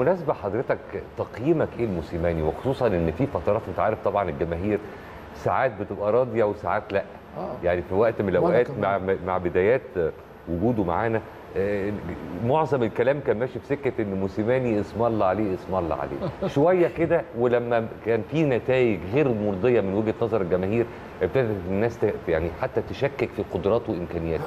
بالمناسبه حضرتك تقييمك ايه لموسيماني، وخصوصا ان في فترات انت عارف طبعا الجماهير ساعات بتبقى راضيه وساعات لا، يعني في وقت من الاوقات مع بدايات وجوده معانا معظم الكلام كان ماشي في سكه ان موسيماني اسم الله عليه اسم الله عليه شويه كده، ولما كان في نتائج غير مرضيه من وجهه نظر الجماهير ابتدت الناس يعني حتى تشكك في قدراته وامكانياته.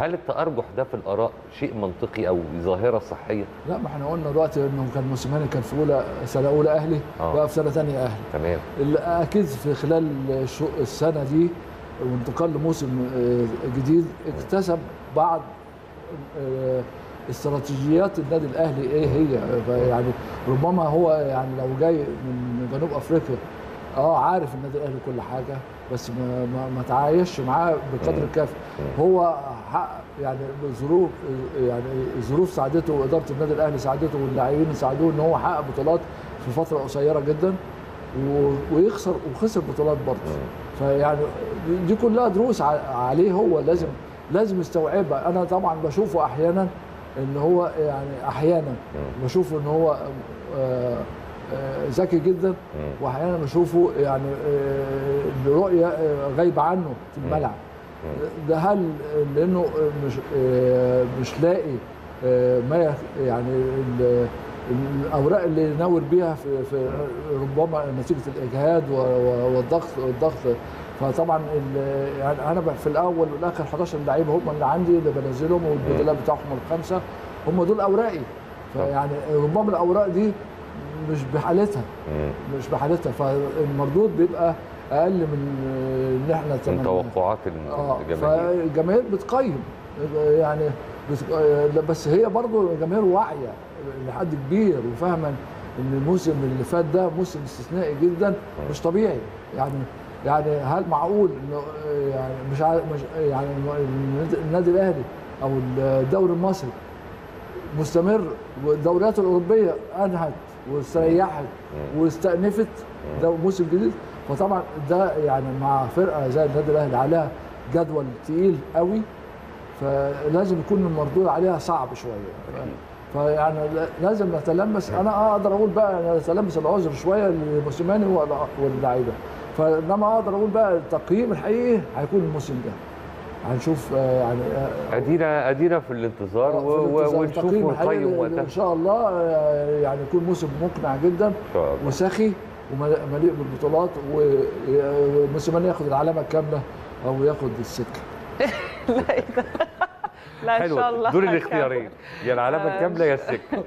هل التارجح ده في الاراء شيء منطقي او ظاهره صحيه؟ لا، ما احنا قلنا دلوقتي انه كان موسيماني كان في اولى سنه اولى اهلي وفي سنه ثانيه اهلي، تمام. اكيد في خلال السنه دي وانتقال لموسم جديد اكتسب بعض استراتيجيات النادي الاهلي ايه هي، يعني ربما هو يعني لو جاي من جنوب افريقيا عارف النادي الاهلي كل حاجه، بس ما تعايش معاه بالقدر الكافي. هو حقق يعني ظروف، ساعدته واداره النادي الاهلي ساعدته واللاعبين ساعدوه ان هو حقق بطولات في فتره قصيره جدا ويخسر، وخسر بطولات برضه. فيعني دي كلها دروس عليه، هو لازم يستوعبها. انا طبعا بشوفه احيانا ان هو يعني احيانا بشوفه ان هو ذكي جدا، واحيانا بشوفه يعني الرؤيه غايبه عنه في الملعب ده. هل لانه مش لاقي ما يعني الاوراق اللي ناور بيها في ربما نتيجه الاجهاد والضغط. فطبعا يعني انا في الاول والاخر 11 لعيب هم اللي عندي اللي بنزلهم، والبدلاء بتاعهم الخمسه هم دول اوراقي. فيعني ربما الاوراق دي مش بحالتها، فالمردود بيبقى اقل من ان احنا من توقعات الجماهير. فالجماهير بتقيم يعني، بس هي برضه الجماهير واعيه لحد كبير وفاهمه ان الموسم اللي فات ده موسم استثنائي جدا مش طبيعي. يعني هل معقول انه يعني مش يعني النادي الاهلي او الدوري المصري مستمر والدوريات الاوروبيه انهت واستريحت واستأنفت ده موسم جديد؟ فطبعا ده يعني مع فرقه زي النادي الاهلي عليها جدول تقيل قوي، فلازم يكون المردود عليها صعب شويه. فيعني لازم نتلمس. انا اقدر اقول بقى نتلمس العذر شويه لموسيماني واللعيبه، فانما اقدر اقول بقى التقييم الحقيقي هيكون الموسم ده. هنشوف يعني ادينا في الانتظار ونشوف ونقيم وقتها ان شاء الله. يعني يكون موسم مقنع جدا وسخي ومليء بالبطولات، وموسيماني ياخد العلامه الكامله او ياخد السكه. لا ان شاء الله، دول الاختيارين، يا العلامه الكامله يا السكه.